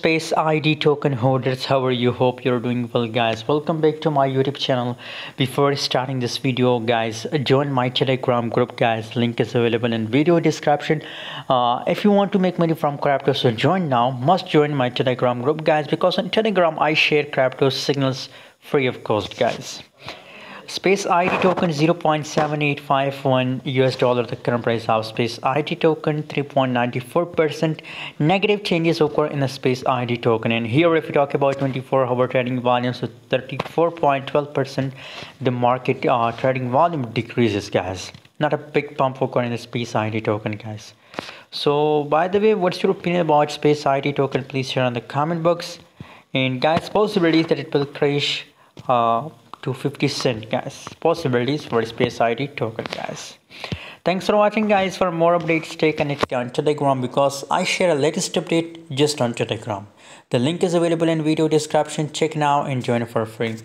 Space ID token holders, how are you? Hope you're doing well, guys. Welcome back to my YouTube channel. Before starting this video, guys, join my Telegram group, guys. Link is available in video description. If you want to make money from crypto, so join now. Must join my Telegram group, guys, because on Telegram I share crypto signals free of cost, guys. Space ID token $0.7851 US. The current price of Space ID token 3.94%. Negative changes occur in the Space ID token. And here, if we talk about 24-hour trading volume, so 34.12%, the market trading volume decreases, guys. Not a big pump occurring in the Space ID token, guys. So, by the way, what's your opinion about Space ID token? Please share in the comment box. And guys, possibilities that it will crash to 50 cents, guys. Possibilities for Space ID token, guys. Thanks for watching, guys. For more updates, stay connected on Telegram because I share a latest update just on Telegram. The link is available in video description. Check now and join for free.